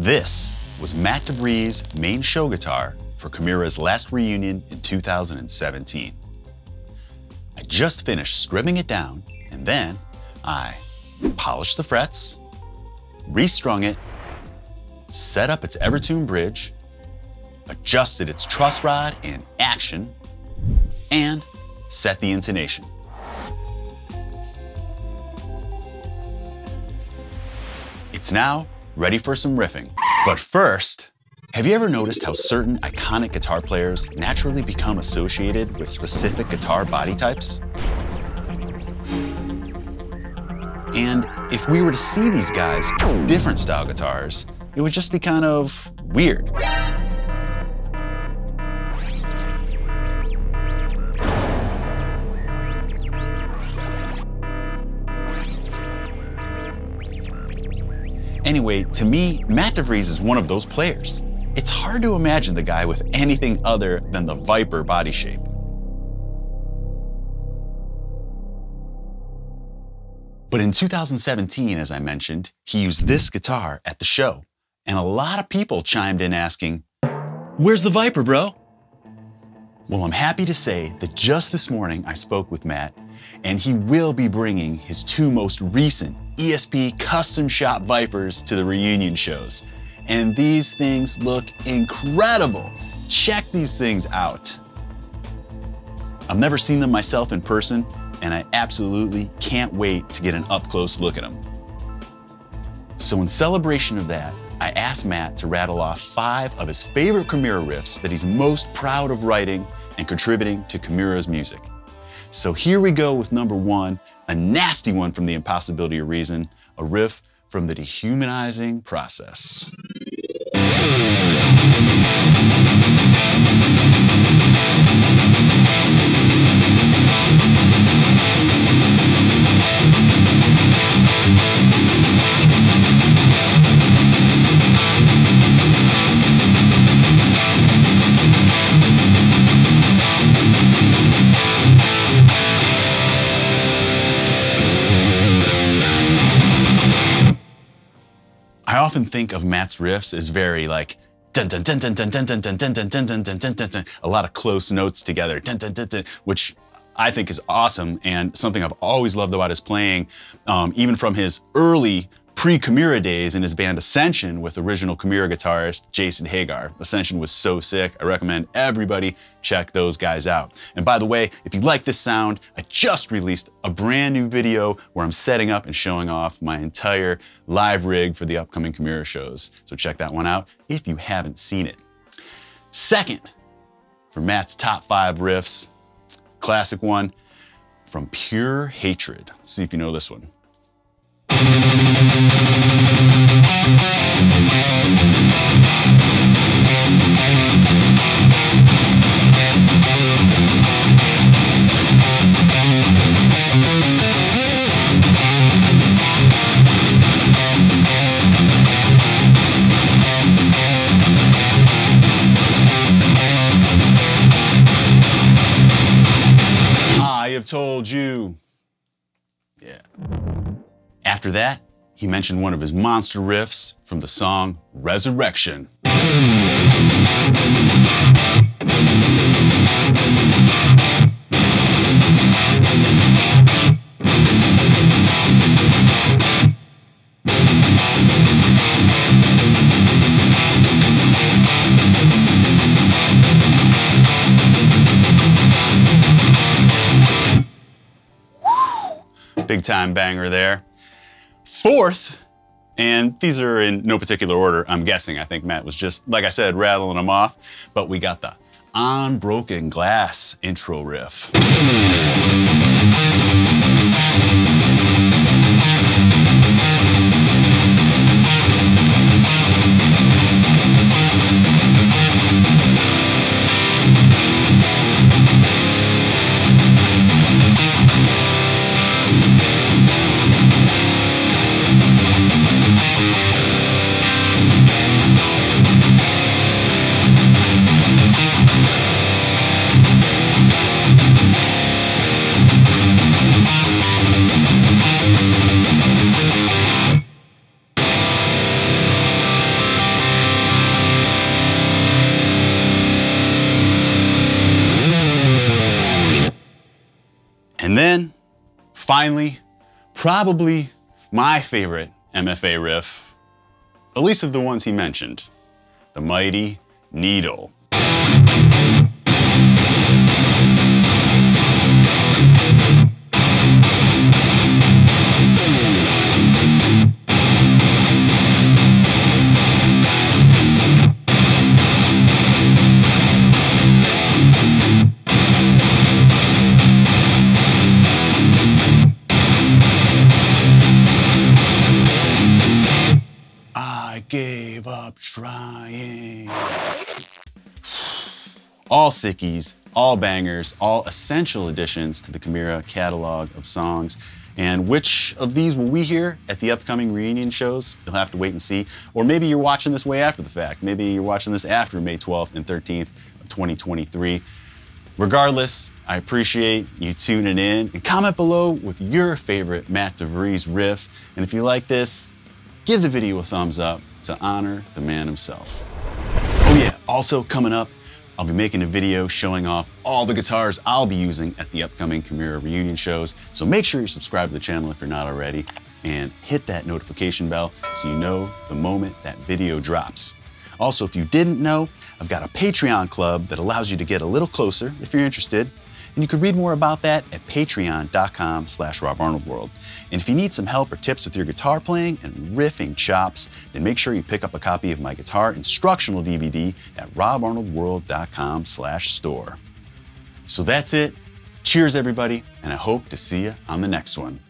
This was Matt DeVries' main show guitar for Chimaira's last reunion in 2017. I just finished scribbling it down, and then I polished the frets, restrung it, set up its Evertune bridge, adjusted its truss rod in action, and set the intonation. It's now ready for some riffing. But first, have you ever noticed how certain iconic guitar players naturally become associated with specific guitar body types? And if we were to see these guys with different style guitars, it would just be kind of weird. Anyway, to me, Matt DeVries is one of those players. It's hard to imagine the guy with anything other than the Viper body shape. But in 2017, as I mentioned, he used this guitar at the show. And a lot of people chimed in asking, "Where's the Viper, bro?" Well, I'm happy to say that just this morning I spoke with Matt, and he will be bringing his two most recent ESP custom shop Vipers to the reunion shows. And these things look incredible. Check these things out. I've never seen them myself in person, and I absolutely can't wait to get an up-close look at them. So in celebration of that, I asked Matt to rattle off 5 of his favorite Chimaira riffs that he's most proud of writing and contributing to Chimaira's music. So here we go with number 1, a nasty one from The Impossibility of Reason, a riff from The Dehumanizing Process. I often think of Matt's riffs as very like dun dun dun dun dun dun dun dun dun dun dun dun dun dun, a lot of close notes together, dun dun dun dun, which I think is awesome and something I've always loved about his playing, even from his early pre-Chimaira days in his band Ascension with original Chimaira guitarist Jason Hagar. Ascension was so sick. I recommend everybody check those guys out. And by the way, if you like this sound, I just released a brand new video where I'm setting up and showing off my entire live rig for the upcoming Chimaira shows. So check that one out if you haven't seen it. Second, for Matt's top 5 riffs, classic one from Pure Hatred. See if you know this one. I have told you. Yeah. After that, he mentioned one of his monster riffs from the song Resurrection. Big time banger there. Fourth, and these are in no particular order, I'm guessing. I think Matt was just, like I said, rattling them off, but we got the Unbroken Glass intro riff. then finally, probably my favorite MFA riff, at least of the ones he mentioned, the Mighty Needle. Gave up trying. All sickies, all bangers, all essential additions to the Chimaira catalog of songs. And which of these will we hear at the upcoming reunion shows? You'll have to wait and see. Or maybe you're watching this way after the fact. Maybe you're watching this after May 12th and 13th of 2023. Regardless, I appreciate you tuning in. And comment below with your favorite Matt DeVries riff. And if you like this, give the video a thumbs up to honor the man himself. Oh yeah, also coming up, I'll be making a video showing off all the guitars I'll be using at the upcoming Chimaira reunion shows, so make sure you subscribe to the channel if you're not already, and hit that notification bell so you know the moment that video drops. Also, if you didn't know, I've got a Patreon club that allows you to get a little closer if you're interested, and you can read more about that at patreon.com/RobArnoldWorld. And if you need some help or tips with your guitar playing and riffing chops, then make sure you pick up a copy of my guitar instructional DVD at robarnoldworld.com/store. So that's it. Cheers, everybody, and I hope to see you on the next one.